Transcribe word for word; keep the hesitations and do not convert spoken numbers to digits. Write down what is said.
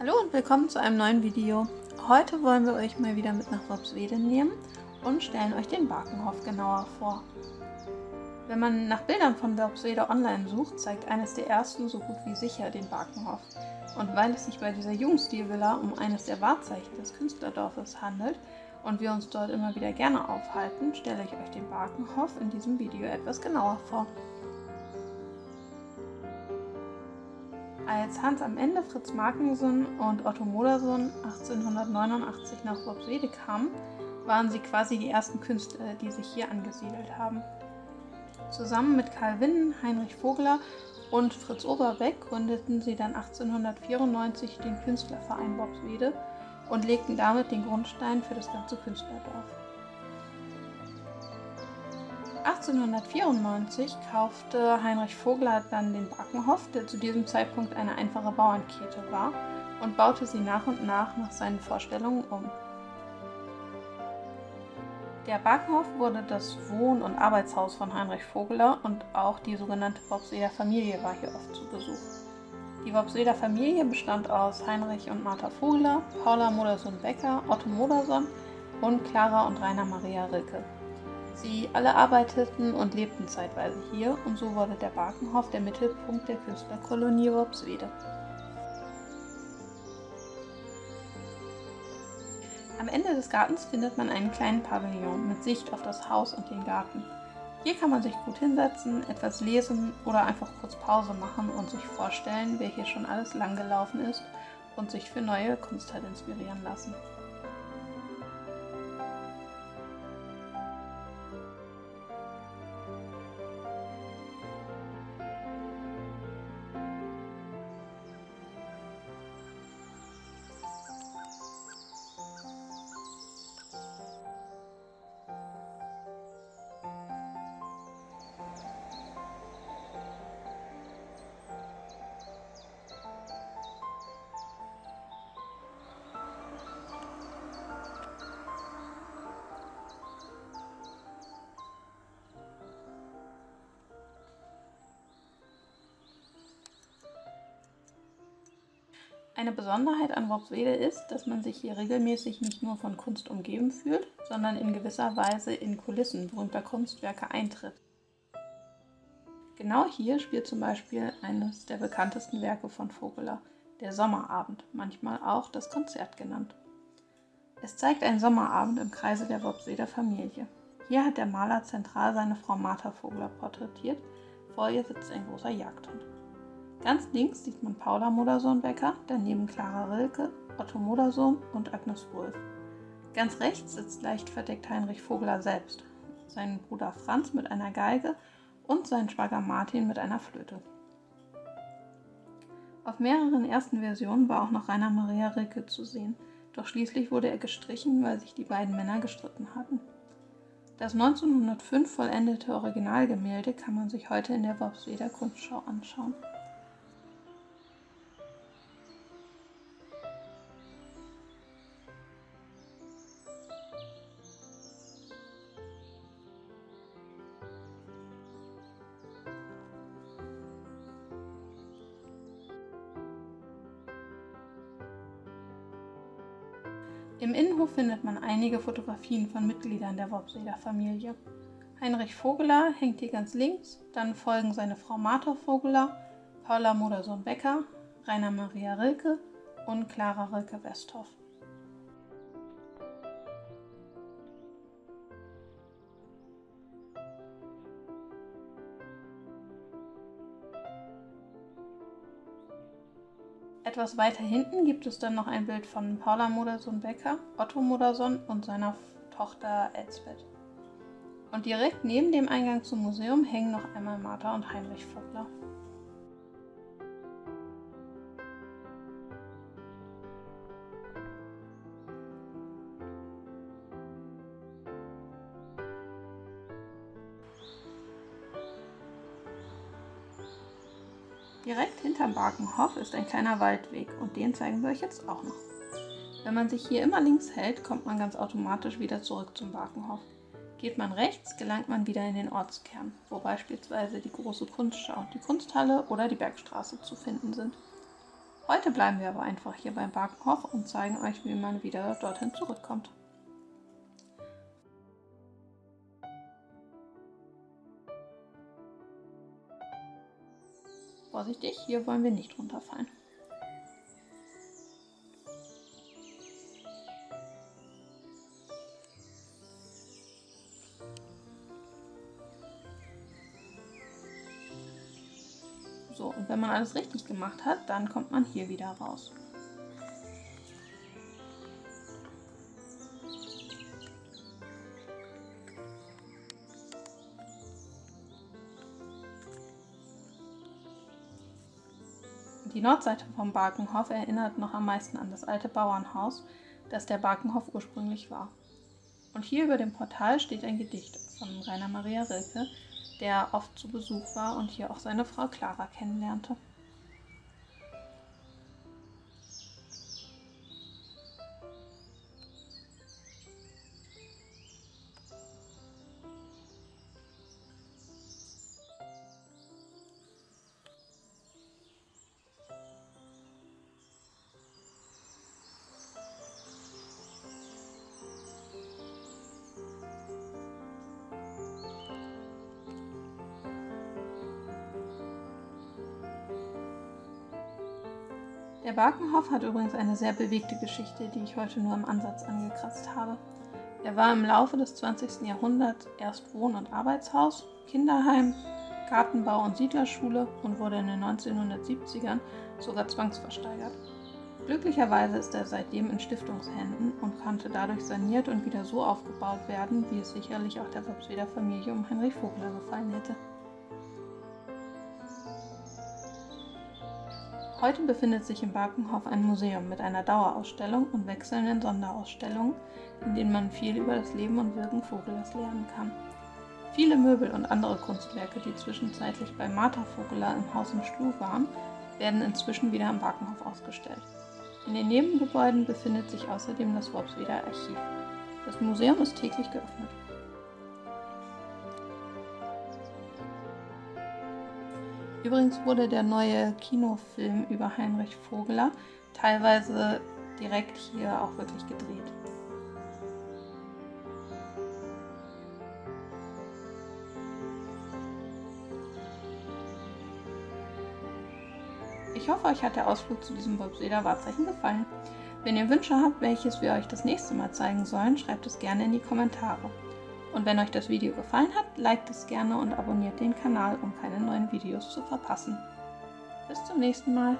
Hallo und willkommen zu einem neuen Video. Heute wollen wir euch mal wieder mit nach Worpswede nehmen und stellen euch den Barkenhoff genauer vor. Wenn man nach Bildern von Worpswede online sucht, zeigt eines der ersten so gut wie sicher den Barkenhoff. Und weil es sich bei dieser Jugendstilvilla um eines der Wahrzeichen des Künstlerdorfes handelt und wir uns dort immer wieder gerne aufhalten, stelle ich euch den Barkenhoff in diesem Video etwas genauer vor. Als Hans am Ende, Fritz Mackensen und Otto Modersohn achtzehnhundertneunundachtzig nach Worpswede kamen, waren sie quasi die ersten Künstler, die sich hier angesiedelt haben. Zusammen mit Karl Winden, Heinrich Vogeler und Fritz Oberbeck gründeten sie dann achtzehnhundertvierundneunzig den Künstlerverein Worpswede und legten damit den Grundstein für das ganze Künstlerdorf. achtzehnhundertvierundneunzig kaufte Heinrich Vogeler dann den Barkenhoff, der zu diesem Zeitpunkt eine einfache Bauernkete war, und baute sie nach und nach nach seinen Vorstellungen um. Der Barkenhoff wurde das Wohn- und Arbeitshaus von Heinrich Vogeler und auch die sogenannte Worpsweder Familie war hier oft zu Besuch. Die Worpsweder Familie bestand aus Heinrich und Martha Vogeler, Paula Modersohn-Becker, Otto Modersohn und Clara und Rainer Maria Rilke. Sie alle arbeiteten und lebten zeitweise hier und so wurde der Barkenhoff der Mittelpunkt der Künstlerkolonie Worpswede. Am Ende des Gartens findet man einen kleinen Pavillon mit Sicht auf das Haus und den Garten. Hier kann man sich gut hinsetzen, etwas lesen oder einfach kurz Pause machen und sich vorstellen, wer hier schon alles langgelaufen ist und sich für neue Kunst hat inspirieren lassen. Eine Besonderheit an Worpswede ist, dass man sich hier regelmäßig nicht nur von Kunst umgeben fühlt, sondern in gewisser Weise in Kulissen berühmter Kunstwerke eintritt. Genau hier spielt zum Beispiel eines der bekanntesten Werke von Vogeler, Der Sommerabend, manchmal auch das Konzert genannt. Es zeigt einen Sommerabend im Kreise der Worpsweder Familie. Hier hat der Maler zentral seine Frau Martha Vogeler porträtiert, vor ihr sitzt ein großer Jagdhund. Ganz links sieht man Paula Modersohn-Becker, daneben Clara Rilke, Otto Modersohn und Agnes Wolf. Ganz rechts sitzt leicht verdeckt Heinrich Vogeler selbst, seinen Bruder Franz mit einer Geige und seinen Schwager Martin mit einer Flöte. Auf mehreren ersten Versionen war auch noch Rainer Maria Rilke zu sehen, doch schließlich wurde er gestrichen, weil sich die beiden Männer gestritten hatten. Das neunzehnhundertfünf vollendete Originalgemälde kann man sich heute in der Worpsweder Kunstschau anschauen. Im Innenhof findet man einige Fotografien von Mitgliedern der Worpsweder Familie. Heinrich Vogeler hängt hier ganz links, dann folgen seine Frau Martha Vogeler, Paula Modersohn-Becker, Rainer Maria Rilke und Clara Rilke-Westhoff. Etwas weiter hinten gibt es dann noch ein Bild von Paula Modersohn-Becker, Otto Modersohn und seiner Tochter Elisabeth. Und direkt neben dem Eingang zum Museum hängen noch einmal Martha und Heinrich Vogeler. Direkt hinterm Barkenhoff ist ein kleiner Waldweg und den zeigen wir euch jetzt auch noch. Wenn man sich hier immer links hält, kommt man ganz automatisch wieder zurück zum Barkenhoff. Geht man rechts, gelangt man wieder in den Ortskern, wo beispielsweise die große Kunstschau, die Kunsthalle oder die Bergstraße zu finden sind. Heute bleiben wir aber einfach hier beim Barkenhoff und zeigen euch, wie man wieder dorthin zurückkommt. Vorsichtig, hier wollen wir nicht runterfallen. So, und wenn man alles richtig gemacht hat, dann kommt man hier wieder raus. Die Nordseite vom Barkenhoff erinnert noch am meisten an das alte Bauernhaus, das der Barkenhoff ursprünglich war. Und hier über dem Portal steht ein Gedicht von Rainer Maria Rilke, der oft zu Besuch war und hier auch seine Frau Clara kennenlernte. Der Barkenhoff hat übrigens eine sehr bewegte Geschichte, die ich heute nur im Ansatz angekratzt habe. Er war im Laufe des zwanzigsten Jahrhunderts erst Wohn- und Arbeitshaus, Kinderheim, Gartenbau- und Siedlerschule und wurde in den neunzehnhundertsiebzigern sogar zwangsversteigert. Glücklicherweise ist er seitdem in Stiftungshänden und konnte dadurch saniert und wieder so aufgebaut werden, wie es sicherlich auch der Worpsweder Familie um Heinrich Vogeler gefallen hätte. Heute befindet sich im Barkenhoff ein Museum mit einer Dauerausstellung und wechselnden Sonderausstellungen, in denen man viel über das Leben und Wirken Vogelers lernen kann. Viele Möbel und andere Kunstwerke, die zwischenzeitlich bei Martha Vogeler im Haus im Stuh waren, werden inzwischen wieder im Barkenhoff ausgestellt. In den Nebengebäuden befindet sich außerdem das Worpsweder Archiv. Das Museum ist täglich geöffnet. Übrigens wurde der neue Kinofilm über Heinrich Vogeler teilweise direkt hier auch wirklich gedreht. Ich hoffe, euch hat der Ausflug zu diesem Worpsweder Wahrzeichen gefallen. Wenn ihr Wünsche habt, welches wir euch das nächste Mal zeigen sollen, schreibt es gerne in die Kommentare. Und wenn euch das Video gefallen hat, liked es gerne und abonniert den Kanal, um keine neuen Videos zu verpassen. Bis zum nächsten Mal!